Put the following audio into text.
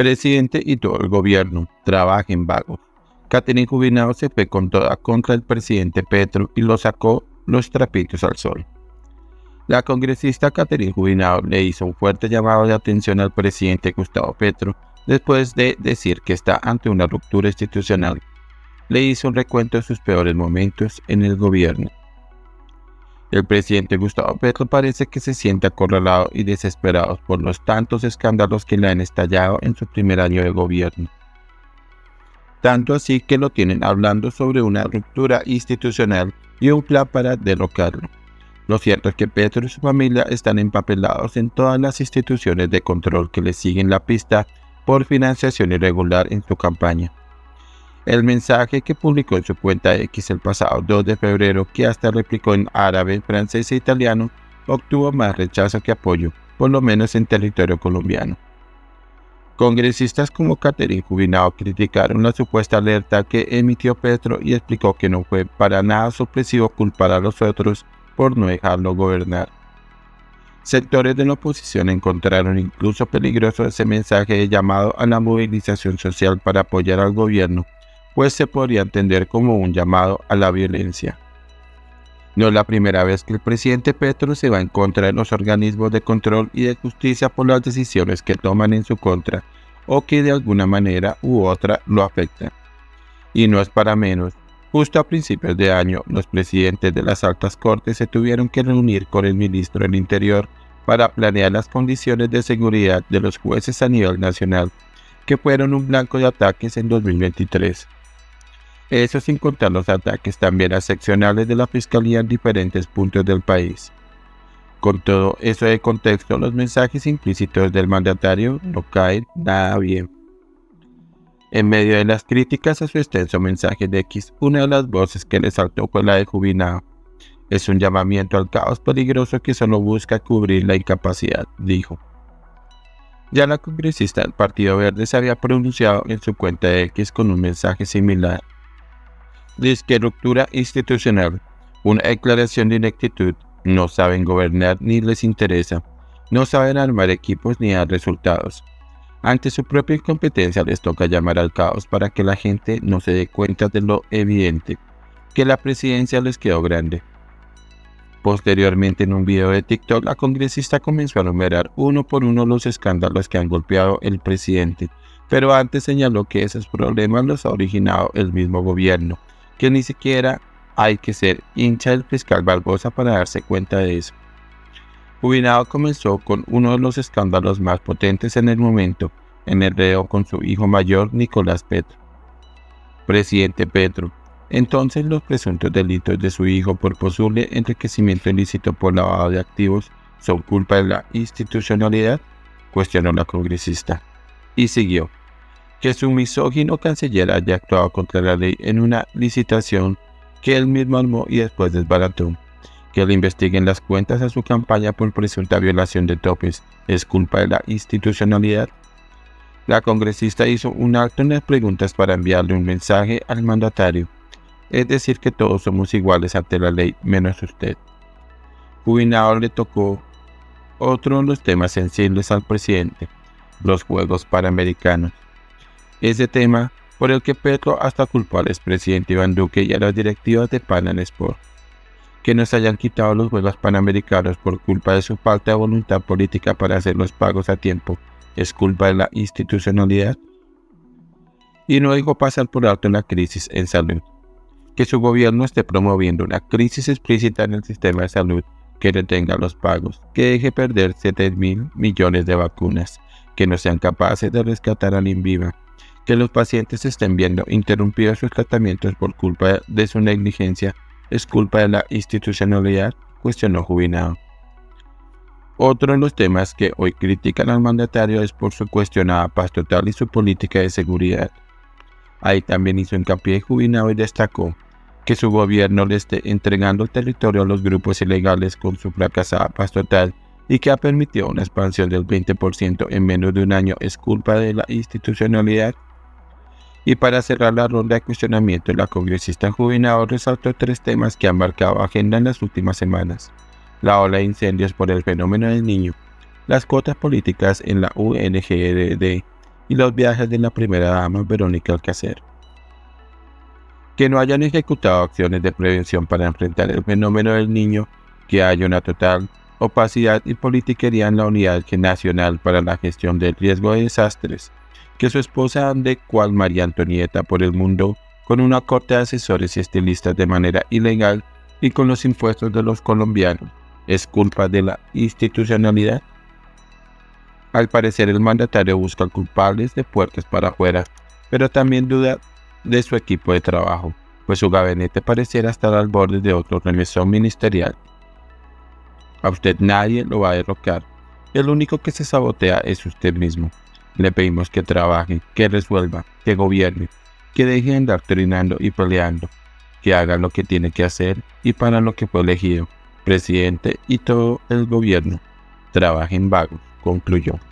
presidente y todo el gobierno. Trabajen, vagos. Catherine Juvinao se fue con toda contra el presidente Petro y lo sacó los trapitos al sol. La congresista Catherine Juvinao le hizo un fuerte llamado de atención al presidente Gustavo Petro después de decir que está ante una ruptura institucional. Le hizo un recuento de sus peores momentos en el gobierno. El presidente Gustavo Petro parece que se siente acorralado y desesperado por los tantos escándalos que le han estallado en su primer año de gobierno. Tanto así que lo tienen hablando sobre una ruptura institucional y un plan para derrocarlo. Lo cierto es que Petro y su familia están empapelados en todas las instituciones de control que le siguen la pista por financiación irregular en su campaña. El mensaje que publicó en su cuenta X el pasado 2 de febrero, que hasta replicó en árabe, francés e italiano, obtuvo más rechazo que apoyo, por lo menos en territorio colombiano. Congresistas como Catherine Juvinao criticaron la supuesta alerta que emitió Petro y explicó que no fue para nada sorpresivo culpar a los otros por no dejarlo gobernar. Sectores de la oposición encontraron incluso peligroso ese mensaje de llamado a la movilización social para apoyar al gobierno, pues se podría entender como un llamado a la violencia. No es la primera vez que el presidente Petro se va en contra de los organismos de control y de justicia por las decisiones que toman en su contra o que de alguna manera u otra lo afectan. Y no es para menos, justo a principios de año los presidentes de las altas cortes se tuvieron que reunir con el ministro del Interior para planear las condiciones de seguridad de los jueces a nivel nacional, que fueron un blanco de ataques en 2023. Eso sin contar los ataques también a seccionales de la Fiscalía en diferentes puntos del país. Con todo eso de contexto, los mensajes implícitos del mandatario no caen nada bien. En medio de las críticas a su extenso mensaje de X, una de las voces que le saltó fue la de Juvinao. Es un llamamiento al caos peligroso que solo busca cubrir la incapacidad, dijo. Ya la congresista del Partido Verde se había pronunciado en su cuenta de X con un mensaje similar. Disque ruptura institucional, una declaración de ineptitud, no saben gobernar ni les interesa, no saben armar equipos ni dar resultados. Ante su propia incompetencia les toca llamar al caos para que la gente no se dé cuenta de lo evidente, que la presidencia les quedó grande. Posteriormente en un video de TikTok, la congresista comenzó a enumerar uno por uno los escándalos que han golpeado el presidente, pero antes señaló que esos problemas los ha originado el mismo gobierno, que ni siquiera hay que ser hincha del fiscal Barbosa para darse cuenta de eso. Juvinao comenzó con uno de los escándalos más potentes en el momento, en el reo con su hijo mayor Nicolás Petro. Presidente Petro, entonces los presuntos delitos de su hijo por posible enriquecimiento ilícito por lavado de activos son culpa de la institucionalidad, cuestionó la congresista. Y siguió. Que su misógino canciller haya actuado contra la ley en una licitación que él mismo armó y después desbarató. Que le investiguen las cuentas a su campaña por presunta violación de topes. ¿Es culpa de la institucionalidad? La congresista hizo un acto en las preguntas para enviarle un mensaje al mandatario. Es decir que todos somos iguales ante la ley, menos usted. Juvinao le tocó otro de los temas sensibles al presidente. Los Juegos Panamericanos. Ese tema por el que Petro hasta culpó al expresidente Iván Duque y a las directivas de Panam Sports. Que nos hayan quitado los Juegos Panamericanos por culpa de su falta de voluntad política para hacer los pagos a tiempo, ¿es culpa de la institucionalidad? Y no dijo pasar por alto la crisis en salud. Que su gobierno esté promoviendo una crisis explícita en el sistema de salud, que retenga los pagos, que deje perder 7.000 millones de vacunas, que no sean capaces de rescatar al INVIVA, que los pacientes estén viendo interrumpidos sus tratamientos por culpa de su negligencia, ¿es culpa de la institucionalidad?, cuestionó Juvinao. Otro de los temas que hoy critican al mandatario es por su cuestionada paz total y su política de seguridad. Ahí también hizo hincapié Juvinao y destacó que su gobierno le esté entregando el territorio a los grupos ilegales con su fracasada paz total y que ha permitido una expansión del 20% en menos de un año, ¿es culpa de la institucionalidad? Y para cerrar la ronda de cuestionamiento, la congresista Juvinao resaltó tres temas que han marcado agenda en las últimas semanas. La ola de incendios por el fenómeno del niño, las cuotas políticas en la UNGRD y los viajes de la primera dama Verónica Alcácer. Que no hayan ejecutado acciones de prevención para enfrentar el fenómeno del niño, que haya una total opacidad y politiquería en la Unidad Nacional para la Gestión del Riesgo de Desastres, que su esposa ande cual María Antonieta por el mundo con una corte de asesores y estilistas de manera ilegal y con los impuestos de los colombianos, ¿es culpa de la institucionalidad? Al parecer el mandatario busca culpables de puertas para afuera, pero también duda de su equipo de trabajo, pues su gabinete pareciera estar al borde de otro remesón ministerial. A usted nadie lo va a derrocar, el único que se sabotea es usted mismo. Le pedimos que trabaje, que resuelva, que gobierne, que deje de andar trinando y peleando, que haga lo que tiene que hacer y para lo que fue elegido, presidente y todo el gobierno. Trabajen vagos, concluyó.